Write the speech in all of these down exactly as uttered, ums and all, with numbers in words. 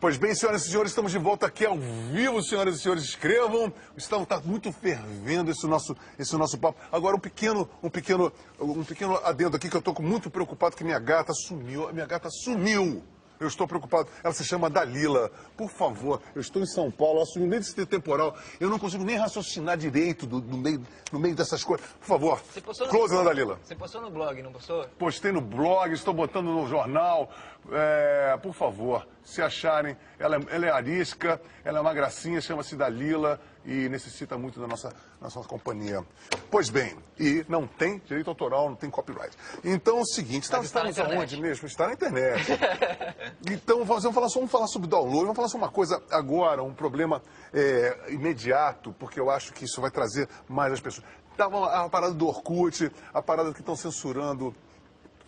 Pois bem, senhoras e senhores, estamos de volta aqui ao vivo, senhoras e senhores, escrevam. Está muito fervendo esse nosso, esse nosso papo. Agora, um pequeno, um pequeno, um pequeno adendo aqui, que eu estou muito preocupado, que minha gata sumiu. A minha gata sumiu. Eu estou preocupado. Ela se chama Dalila. Por favor, eu estou em São Paulo, assumindo esse temporal. Eu não consigo nem raciocinar direito do, do meio, no meio dessas coisas. Por favor, close na Dalila. Você postou no blog, não postou? Postei no blog, estou botando no jornal. É, por favor, se acharem. Ela é, ela é arisca, ela é uma gracinha, chama-se Dalila e necessita muito da nossa, nossa companhia. Pois bem, e não tem direito autoral, não tem copyright. Então é o seguinte, está, está, está onde mesmo? Está na internet. Então vamos falar, só, vamos falar sobre download, vamos falar sobre uma coisa agora, um problema é, imediato, porque eu acho que isso vai trazer mais as pessoas. Tava a parada do Orkut, a parada que estão censurando,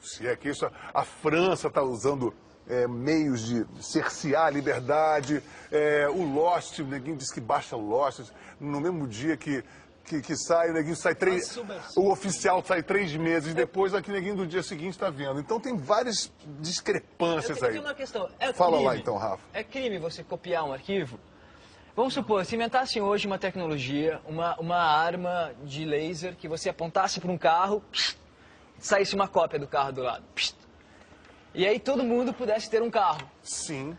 se é que isso, a França está usando... É, meios de cercear a liberdade, é, o Lost, o neguinho diz que baixa o Lost, no mesmo dia que, que, que sai, o neguinho sai três... Assume, assume. O oficial sai três meses, depois aqui o neguinho do dia seguinte está vendo. Então tem várias discrepâncias. Eu tenho aí. Uma questão. É Fala crime. Lá então, Rafa. É crime você copiar um arquivo? Vamos supor, se inventassem hoje uma tecnologia, uma, uma arma de laser que você apontasse para um carro, psh, saísse uma cópia do carro do lado. Psh, E aí todo mundo pudesse ter um carro. Sim.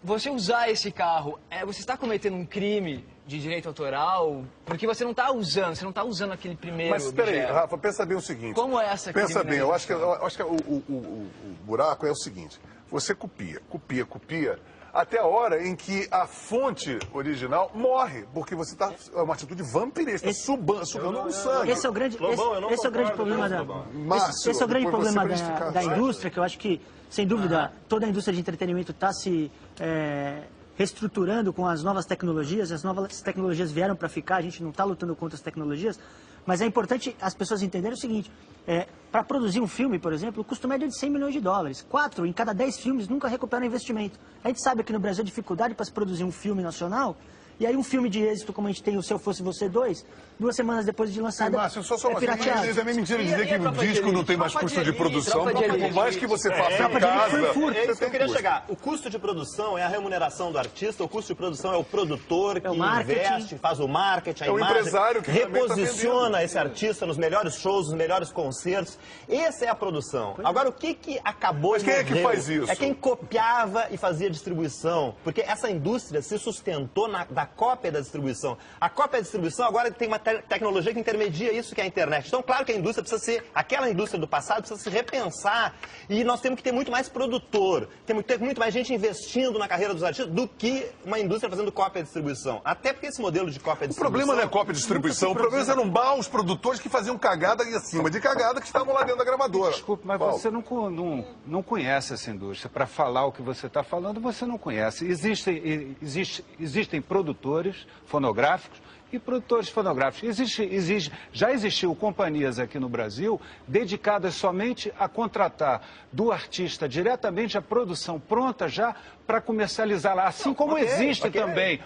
Você usar esse carro, é, você está cometendo um crime de direito autoral, porque você não está usando, você não está usando aquele primeiro Mas espera aí, Rafa, pensa bem o seguinte. Como é essa Pensa bem, eu acho que, eu acho que o, o, o, o buraco é o seguinte. Você copia, copia, copia, até a hora em que a fonte original morre, porque você está... É uma atitude vampirista, esse, suba, sugando o um sangue. Esse é o grande, Lobão, esse, esse é o grande problema da, Márcio, esse é o grande problema da, da indústria, que eu acho que, sem dúvida, ah. toda a indústria de entretenimento está se é, reestruturando com as novas tecnologias, as novas tecnologias vieram para ficar, a gente não está lutando contra as tecnologias, mas é importante as pessoas entenderem o seguinte, é, para produzir um filme, por exemplo, o custo médio é de cem milhões de dólares. Quatro em cada dez filmes nunca recuperam investimento. A gente sabe que no Brasil a dificuldade para se produzir um filme nacional, e aí um filme de êxito, como a gente tem o Se Eu Fosse Você Dois, duas semanas depois de lançado, Márcio, só só é pirateado. É meio mentira dizer que o disco não tem mais custo de produção, por mais que você faça em casa. É isso que eu queria chegar. O custo de produção é a remuneração do artista, o custo de produção é o produtor que investe, faz o marketing, a imagem, reposiciona esse artista nos melhores shows, nos melhores concertos. Essa é a produção. Agora, o que que acabou de morrer? Quem é que faz isso? É quem copiava e fazia distribuição, porque essa indústria se sustentou na da cópia da distribuição. A cópia da distribuição agora tem uma te tecnologia que intermedia isso, que é a internet. Então, claro que a indústria precisa ser, aquela indústria do passado precisa se repensar, e nós temos que ter muito mais produtor, temos que ter muito mais gente investindo na carreira dos artistas do que uma indústria fazendo cópia da distribuição. Até porque esse modelo de cópia da distribuição... O problema não é cópia da distribuição, o problema eram maus produtores que faziam cagada e acima de cagada que estavam lá dentro da gravadora. Desculpe, mas Paulo, você não, não, não conhece essa indústria. Para falar o que você está falando, você não conhece. Existem, existe, existem produtores produtores fonográficos e produtores fonográficos. Existe, existe, já existiu companhias aqui no Brasil dedicadas somente a contratar do artista diretamente a produção pronta já para comercializar lá, assim como okay, existe okay. também.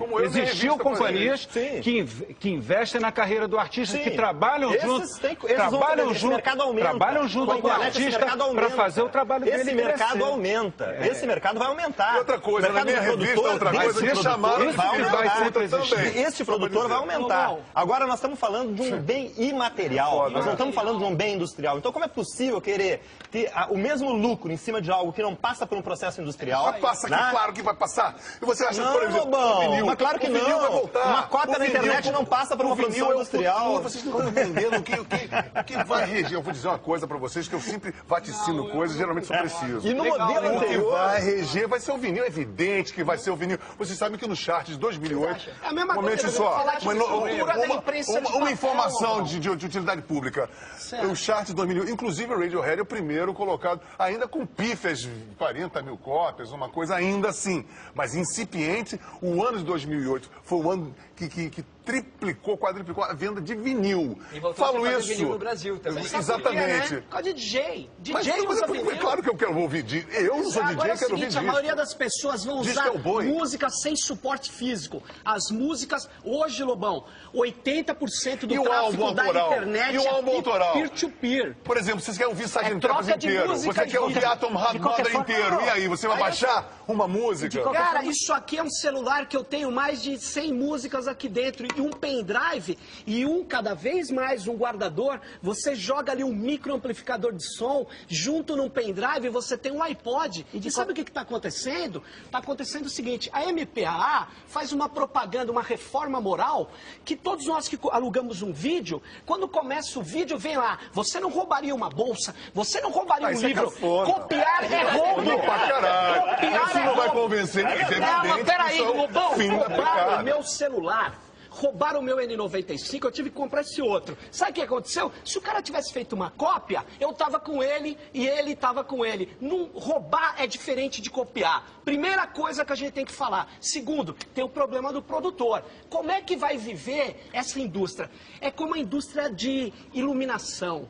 Como Existiu companhias que, que investem na carreira do artista, Sim. que trabalham junto, tem, trabalham junto, trabalham junto com o artista para fazer o trabalho dele. Esse mercado aumenta, é. esse mercado vai aumentar. E outra coisa, na minha revista, outra coisa, me chamaram, vai aumentar. Este produtor vai aumentar. Agora nós estamos falando de um bem imaterial, nós não estamos falando de um bem industrial. Então como é possível querer ter o mesmo lucro em cima de algo que não passa por um processo industrial? Mas passa, que claro que vai passar. E você acha que Lobão, vinil, mas claro que não, vai voltar. Uma cópia na internet não passa por uma produção industrial. Futuro, vocês não estão entendendo o que, o, que, o que vai reger. Eu vou dizer uma coisa para vocês, que eu sempre vaticino não, coisas, eu... geralmente sou preciso. E no Legal, modelo anterior... O que vai reger vai ser o vinil, é evidente que vai ser o vinil. Vocês sabem que no chart de dois mil e oito... É a mesma coisa, só, uma, uma, uma, uma informação de, de, de utilidade pública. Certo. O chart de dois mil e oito, inclusive o Radiohead é o primeiro colocado, ainda com pifes, quarenta mil cópias, uma coisa ainda assim, mas incipiente. O ano de dois mil e oito foi o ano que, que, que triplicou, quadruplicou a venda de vinil. E falo isso. Vinil no Brasil também. Exatamente. Por causa de D J. D J mas, usa mas, é claro que eu quero ouvir D J. Eu não sou D J, agora é o seguinte, quero ouvir D J. A maioria das pessoas vão usar música sem suporte físico. As músicas, hoje, Lobão, oitenta por cento do e tráfego da internet e o álbum autoral. Peer-to-peer. Por exemplo, vocês querem ouvir Sargent é inteiro. Música, você quer ouvir Atom Hard Mother inteiro. E aí, você vai aí baixar eu... uma música? Cara, forma... isso aqui é um celular que eu tenho mais de cem músicas aqui dentro. E um pendrive e um, cada vez mais, um guardador, você joga ali um microamplificador de som, junto num pendrive você tem um iPod. E, e sabe qual... o que está acontecendo? Está acontecendo o seguinte, a M P A A faz uma propaganda, uma reforma moral, que todos nós que alugamos um vídeo, quando começa o vídeo, vem lá, você não roubaria uma bolsa, você não roubaria ah, um livro, é copiar é roubo. Não, pra caralho. Copiar isso é não roubo. Vai convencer. É, é não, mas peraí, Lobão, roubaram o meu celular. Roubaram o meu N noventa e cinco, eu tive que comprar esse outro. Sabe o que aconteceu? Se o cara tivesse feito uma cópia, eu tava com ele e ele tava com ele. Não, roubar é diferente de copiar. Primeira coisa que a gente tem que falar. Segundo, tem o problema do produtor. Como é que vai viver essa indústria? É como a indústria de iluminação.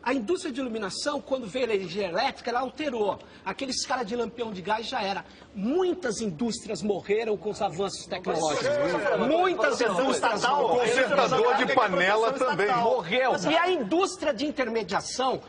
A indústria de iluminação, quando veio a energia elétrica, ela alterou. Aqueles caras de lampião de gás já era. Muitas indústrias morreram com os avanços tecnológicos. Muitas indústrias... O consertador de panela também morreu. E a indústria de intermediação...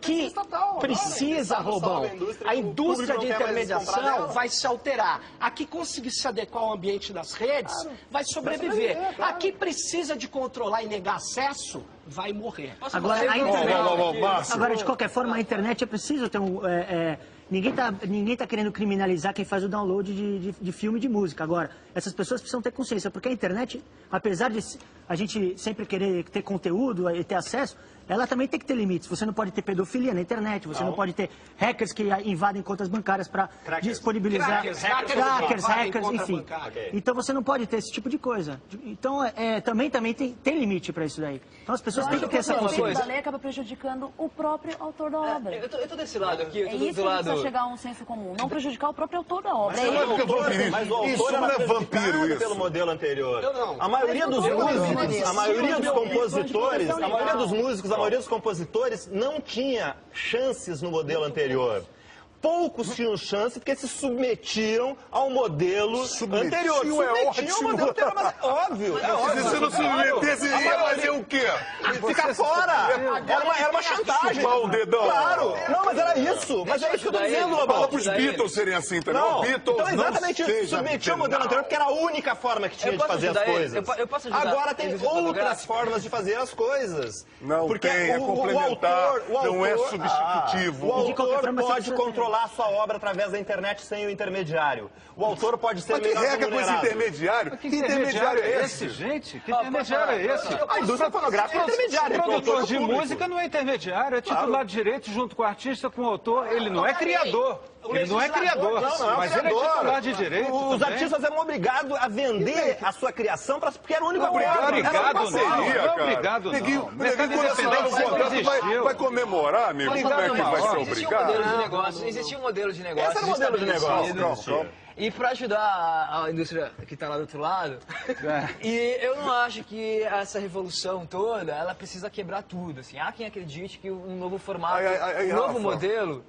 que estatal, precisa, Lobão. A indústria de intermediação vai se alterar. A que conseguir se adequar ao ambiente das redes claro, vai sobreviver. Vai sobreviver claro. A que precisa de controlar e negar acesso vai morrer. Nossa, agora, a internet, não, não, não, agora, de qualquer forma, a internet é preciso ter um... É, é, ninguém tá, ninguém tá querendo criminalizar quem faz o download de, de, de filme e de música. Agora, essas pessoas precisam ter consciência, porque a internet, apesar de a gente sempre querer ter conteúdo e ter acesso... Ela também tem que ter limites. Você não pode ter pedofilia na internet, você não, não pode ter hackers que invadem contas bancárias para disponibilizar... Crackers, hackers, hackers, hackers, hackers enfim. Bancária. Então você não pode ter esse tipo de coisa. Então é, também, também tem, tem limite para isso daí. Então as pessoas têm que ter essa consciência. O conceito da lei acaba prejudicando o próprio autor da obra. É, eu, tô, eu tô desse lado aqui, eu tô é isso do lado... que precisa chegar a um senso comum, não prejudicar o próprio autor da obra. Mas é isso que eu tô ouvindo. Isso não é vampiro, isso. Pelo modelo anterior. Eu não. A maioria dos músicos, a maioria dos compositores, a maioria dos músicos, a maioria dos compositores não tinha chances no modelo anterior. Poucos tinham chance porque se submetiam ao modelo submetiam anterior. Submetiam ao modelo anterior, mas é óbvio. É óbvio. Se você não submetesse, ia fazer o quê? Ficar fora. Era uma, era uma chantagem. O dedão. Claro. Não, mas era isso. Mas era isso que eu tô dizendo, Lobão. Fala pros Beatles serem assim também. Não. Beatles então, exatamente isso. Submetiam ao modelo anterior porque era a única forma que tinha de fazer as coisas. Eu, eu posso ajudar. Agora tem outras formas de fazer as coisas. Não porque tem, o, é complementar. O autor, o autor, não é substitutivo. O autor pode controlar a sua obra através da internet sem o intermediário. O autor pode ser melhor remunerado. Mas que regra com esse intermediário? Que intermediário é esse, gente? Que intermediário é esse? A indústria fonográfica é intermediária. O produtor de música não é intermediário, é titular de direito junto com o artista, com o autor. Ele não é criador. Ele não é criador, não, não, mas ele é titular de direito. Os artistas eram obrigados a vender a sua criação, porque era o único obrigado. Obrigado não, não obrigado não. Mercado independente vai comemorar, amigo? Como é que vai ser obrigado? Existia um modelo de negócio. Esse era o modelo de negócio. Não, não. E para ajudar a, a indústria que está lá do outro lado, é. E eu não acho que essa revolução toda, ela precisa quebrar tudo. Assim. Há quem acredite que um novo formato, ai, ai, ai, um novo Rafa, modelo,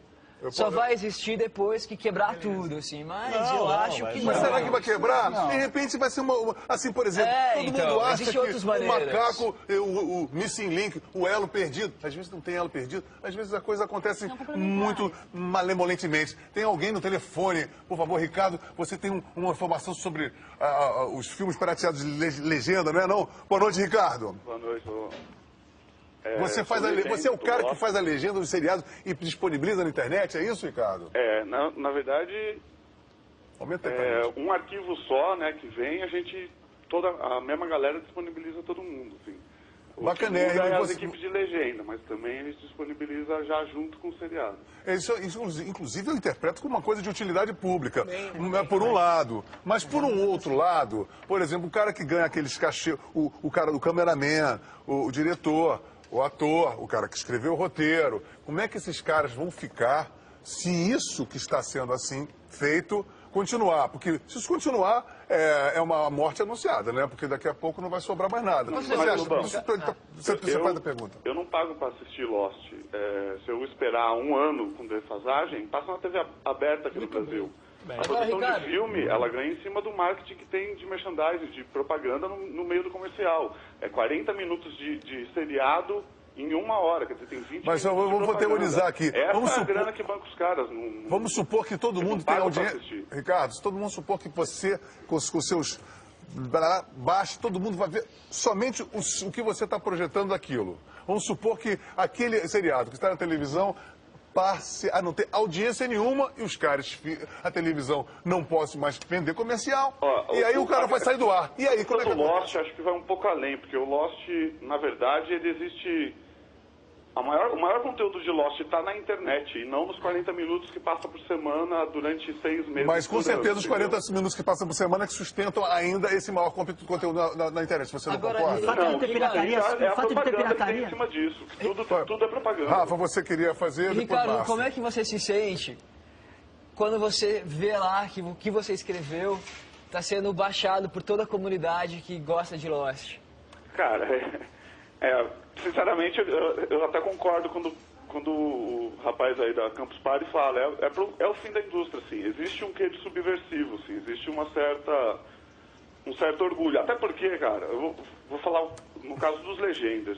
só posso... vai existir depois que quebrar beleza. Tudo. Assim. Mas não, eu não, acho que não. Mas será que vai quebrar? Não. De repente vai ser uma... uma assim, por exemplo, é, todo então, mundo acha que o macaco, o, o, o Missing Link, o elo perdido, às vezes não tem elo perdido, às vezes a coisa acontece muito malemolentemente. Tem alguém no telefone, por favor, Ricardo, você tem um, uma informação sobre uh, uh, os filmes pirateados de le legenda, não é não? Boa noite, Ricardo. Boa noite, João. É, você, faz a, você é o cara que faz a legenda dos seriados e disponibiliza na internet, é isso, Ricardo? É, na, na verdade, aumenta é, um arquivo só, né, que vem, a gente, toda a mesma galera disponibiliza todo mundo, assim. Bacana, é, é as você... equipes de legenda, mas também eles disponibilizam já junto com o seriado. Isso, isso, inclusive, eu interpreto como uma coisa de utilidade pública, bem, bem, por um bem. lado. Mas por um outro lado, por exemplo, o cara que ganha aqueles cachê, o, o cara do cameraman, o, o diretor... o ator, o cara que escreveu o roteiro, como é que esses caras vão ficar se isso que está sendo assim feito continuar, porque se isso continuar, é, é uma morte anunciada, né? Porque daqui a pouco não vai sobrar mais nada. Você faz a pergunta. Eu não pago para assistir Lost. É, se eu esperar um ano com defasagem, passa na T V aberta aqui no Brasil. Bem. A produção ah, de filme, ela ganha em cima do marketing que tem de merchandising, de propaganda no, no meio do comercial. É quarenta minutos de, de seriado em uma hora, quer dizer, tem vinte. Mas eu vou, vou teorizar aqui. Essa vamos é supor... a grana que banca os caras. Não... Vamos supor que todo mundo tem audiência. Ricardo, se todo mundo supor que você, com os seus... baixo, todo mundo vai ver somente o, o que você está projetando daquilo. Vamos supor que aquele seriado que está na televisão... passe a não ter audiência nenhuma e os caras, a televisão não pode mais vender comercial. Ó, e aí o cara vai sair do ar. E aí, como é que... O Lost acho que vai um pouco além, porque o Lost, na verdade, ele existe... A maior, o maior conteúdo de Lost está na internet e não nos quarenta minutos que passa por semana durante seis meses. Mas com certeza os quarenta minutos que passam por semana que sustentam ainda esse maior conteúdo na, na, na internet. Você não agora, concorda? Agora, o fato de ter pirataria... É a propaganda que tem em cima disso. Que tudo, tudo é propaganda. Rafa, você queria fazer... Ricardo, como é que você se sente quando você vê lá que o que você escreveu está sendo baixado por toda a comunidade que gosta de Lost? Cara, é... é... Sinceramente, eu, eu até concordo quando, quando o rapaz aí da Campus Party fala, é, é, pro, é o fim da indústria, assim, existe um quê de subversivo, assim, existe uma certa, um certo orgulho, até porque, cara, eu vou, vou falar no caso dos legendas,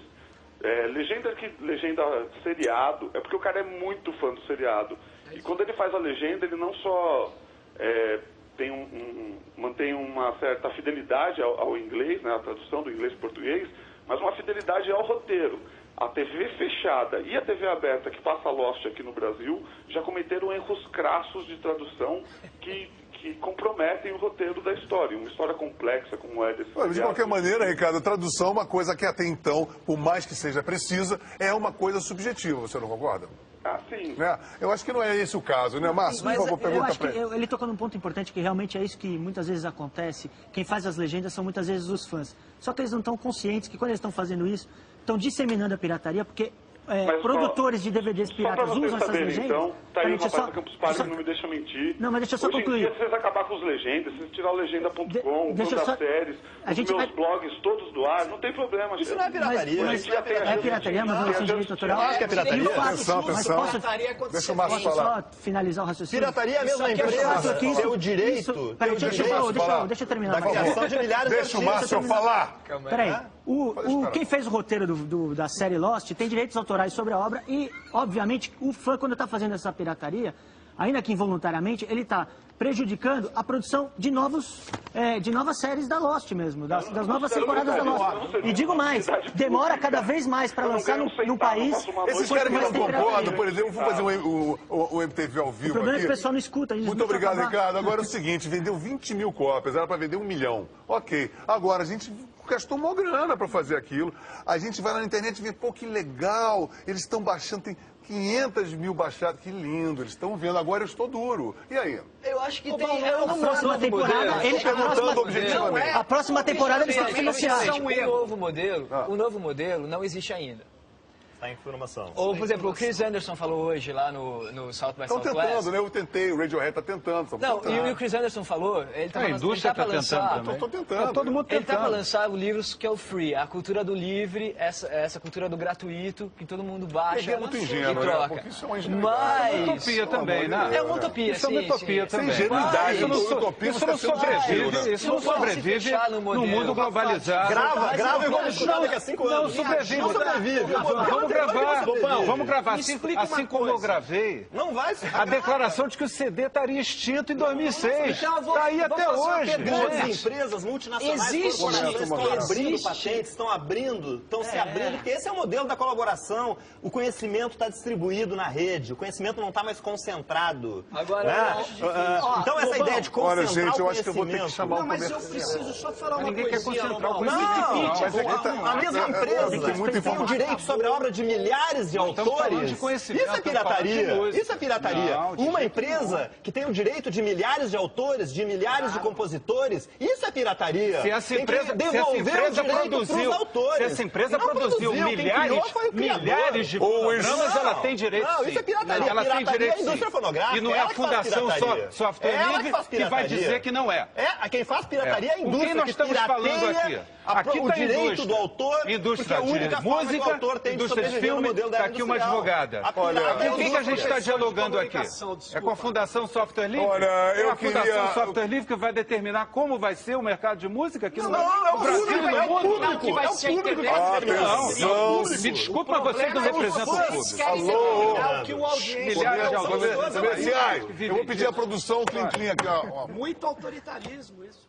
é, legenda, que, legenda seriado, é porque o cara é muito fã do seriado, e quando ele faz a legenda, ele não só é, tem um, um, mantém uma certa fidelidade ao, ao inglês, né, a tradução do inglês para o português, mas uma fidelidade ao roteiro. A T V fechada e a T V aberta que passa Lost aqui no Brasil já cometeram erros crassos de tradução que, que comprometem o roteiro da história. Uma história complexa como é desse... Olha, de qualquer maneira, Ricardo, a tradução é uma coisa que até então, por mais que seja precisa, é uma coisa subjetiva. Você não concorda? Ah, sim. Né? Eu acho que não é esse o caso, né, Márcio? Mas eu, eu acho que ele. ele tocou num ponto importante que realmente é isso que muitas vezes acontece. Quem faz as legendas são muitas vezes os fãs. Só que eles não estão conscientes que quando eles estão fazendo isso, estão disseminando a pirataria, porque é, mas, produtores só, de D V Ds piratas usam essas saberem, legendas. Então, tá aí o rapaz só, do Campus Party só, que não me deixa mentir. Não, mas deixa eu só Hoje concluir. Em dia, se vocês acabar com as legendas, se vocês tirar o legenda ponto com, o só... das séries, a os gente meus vai... blogs todos do ar, não tem problema. Isso não é pirataria. Mas, mas, mas, é, é pirataria, mas relação de direito autoral. Acho que é pirataria. Atenção, atenção. Deixa o Márcio falar. Só finalizar o raciocínio. Pirataria é a mesma empresa. Tem o direito. Deixa eu terminar. Deixa o Márcio falar. Peraí. O, o, quem fez o roteiro do, do, da série Lost tem direitos autorais sobre a obra e, obviamente, o fã, quando está fazendo essa pirataria, ainda que involuntariamente, ele está prejudicando a produção de, novos, é, de novas séries da Lost mesmo, das, das novas temporadas da Lost. E digo mais, demora cada vez mais para lançar no, no país... Esses caras que não concordam, por exemplo, vou fazer o um, um, um M T V ao vivo aqui. O problema é que o pessoal não escuta. A gente Muito obrigado, Ricardo. Agora é o seguinte, vendeu vinte mil cópias, era para vender um milhão. Ok, agora a gente... gastou uma grana para fazer aquilo. A gente vai lá na internet e vê, pô, que legal, eles estão baixando, tem quinhentas mil baixados, que lindo, eles estão vendo, agora eu estou duro. E aí? Eu acho que tem... Eu não próxima temporada, ele está perguntando objetivamente. A próxima temporada eles têm que financiar. O novo modelo, ah. o novo modelo não existe ainda. Está em informação. Ou, por exemplo, o Chris Anderson falou hoje lá no, no South by Southwest. Estão tentando, né? Eu tentei, o Radiohead está tentando. Não, tentando. E o Chris Anderson falou... Ele tá a falando, indústria está tá tentando também. Estou tentando. Tá todo mundo tentando. Ele está para lançar o livro Scale Free, a cultura do livre, essa, essa cultura do gratuito, que todo mundo baixa é muito ingênuo, e troca. Né? Isso é uma Mas... É utopia também, né? É uma utopia, isso sim. Isso é uma utopia sim, também. Sem ingenuidade. Isso não, so... utopia, isso não sobrevive, é, isso não sobrevive no, no mundo globalizado. Grava, grava igual daqui a cinco anos. Não sobrevive, não sobrevive. Vamos gravar, Lobão, vamos gravar, assim, assim como eu gravei, não vai a declaração de que o C D estaria extinto em dois mil e seis, está aí até hoje. Grandes empresas multinacionais estão abrindo patentes, estão abrindo, estão se abrindo, porque esse é o modelo da colaboração, o conhecimento está distribuído na rede, o conhecimento não está mais concentrado. Agora, então essa ideia de concentrar o conhecimento... Olha, gente, eu acho que eu vou ter que chamar o comercial. Não, mas eu preciso só falar uma coisinha. Ninguém quer concentrar o conhecimento. Não, a mesma empresa tem o direito sobre a obra de de milhares de não, autores. De conhecimento, isso é pirataria. Isso é pirataria. Não, uma empresa não. que tem o direito de milhares de autores, de milhares claro. de compositores, isso é pirataria. Se essa empresa, tem que devolver se essa empresa o direito produziu, pros autores. Se essa empresa produziu, produziu milhares, milhares de programas, ela tem direito. Não, isso é pirataria. Ela pirataria tem direito. É a indústria fonográfica. E não é a Fundação Software Livre que vai dizer que não é. É, quem faz pirataria é a indústria. O que nós estamos falando aqui? Aqui o direito do autor, indústria de música, indústria de filme, está aqui uma advogada. Olha, o que, que a gente está dialogando aqui? É com a Fundação Software Livre? Olha, eu é a Fundação queria... Software Livre que vai determinar como vai ser o mercado de música aqui no Brasil? Não, não, é o Brasil, não é o público. É o público que vai ser não. Me desculpa, vocês não representam o público. Alô, milhares de autores. Eu vou pedir à produção, clim, clim aqui. Muito autoritarismo isso.